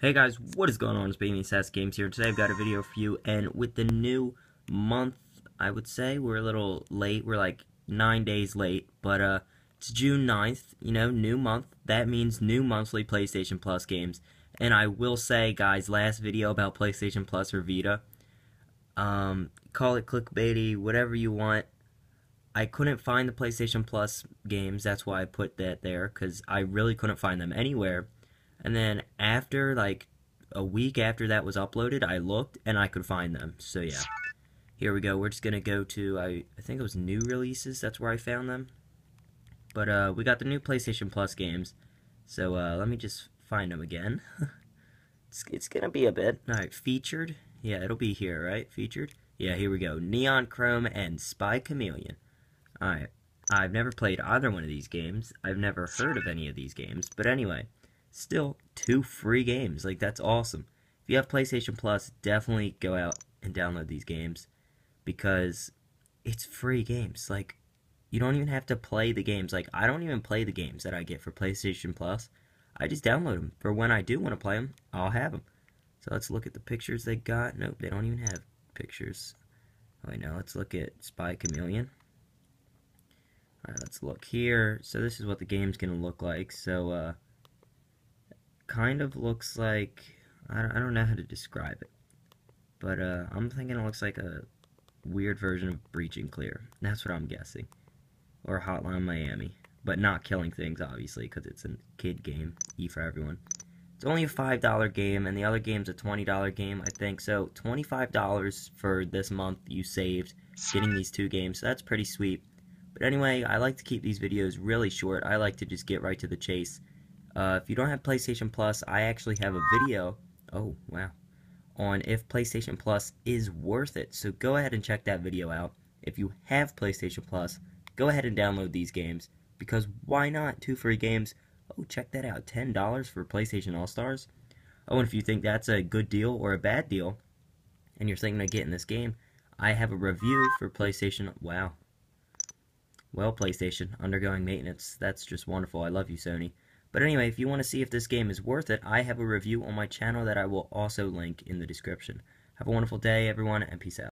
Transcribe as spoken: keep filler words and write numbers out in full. Hey guys, what is going on? It's BaneTheAssassin Games here. Today I've got a video for you, and with the new month, I would say, we're a little late. We're like nine days late, but uh, it's June ninth, you know, new month. That means new monthly PlayStation Plus games. And I will say, guys, last video about PlayStation Plus or Vita, um, call it clickbaity, whatever you want. I couldn't find the PlayStation Plus games, that's why I put that there, because I really couldn't find them anywhere. And then after, like, a week after that was uploaded, I looked, and I could find them. So, yeah. Here we go. We're just going to go to, I, I think it was new releases. That's where I found them. But, uh, we got the new PlayStation Plus games. So, uh, let me just find them again. it's it's going to be a bit. Alright, featured. Yeah, it'll be here, right? Featured. Yeah, here we go. Neon Chrome and Spy Chameleon. Alright. I've never played either one of these games. I've never heard of any of these games. But, anyway. Still, two free games. Like, that's awesome. If you have PlayStation Plus, definitely go out and download these games, because it's free games. Like, you don't even have to play the games. Like, I don't even play the games that I get for PlayStation Plus. I just download them. For when I do want to play them, I'll have them. So let's look at the pictures they got. Nope, they don't even have pictures. Oh, wait, no, let's look at Spy Chameleon. Alright, let's look here. So this is what the game's going to look like. So, uh... kind of looks like, I don't, I don't know how to describe it, but uh, I'm thinking it looks like a weird version of Breach and Clear. That's what I'm guessing, or Hotline Miami, but not killing things, obviously, because it's a kid game, E for everyone. It's only a five dollar game, and the other game's a twenty dollar game, I think, so twenty-five dollars for this month you saved getting these two games, so that's pretty sweet. But anyway, I like to keep these videos really short. I like to just get right to the chase. Uh, if you don't have PlayStation Plus, I actually have a video, oh wow, on if PlayStation Plus is worth it. So go ahead and check that video out. If you have PlayStation Plus, go ahead and download these games, because why not? Two free games. Oh, check that out, ten dollars for PlayStation All-Stars. Oh, and if you think that's a good deal or a bad deal, and you're thinking of getting this game, I have a review for PlayStation, wow. Well, PlayStation, undergoing maintenance, that's just wonderful. I love you, Sony. But anyway, if you want to see if this game is worth it, I have a review on my channel that I will also link in the description. Have a wonderful day, everyone, and peace out.